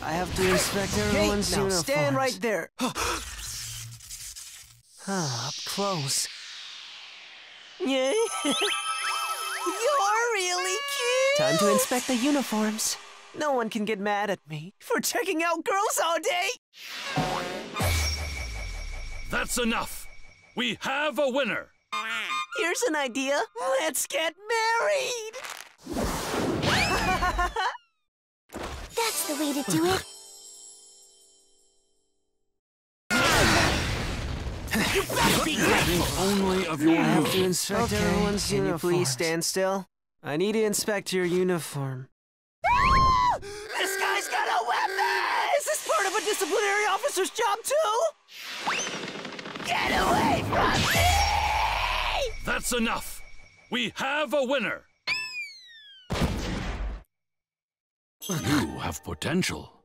I have to inspect everyone's uniforms. Now stand right there. Up close. Yeah. You're really cute! Time to inspect the uniforms. No one can get mad at me for checking out girls all day! That's enough! We have a winner! Here's an idea. Let's get married! That's the way to do it. You better be grateful! Only of your have to inspect everyone's uniforms. Can you please stand still? I need to inspect your uniform. This guy's got a weapon! Is this part of a disciplinary officer's job too? Get away from me! That's enough! We have a winner! You have potential.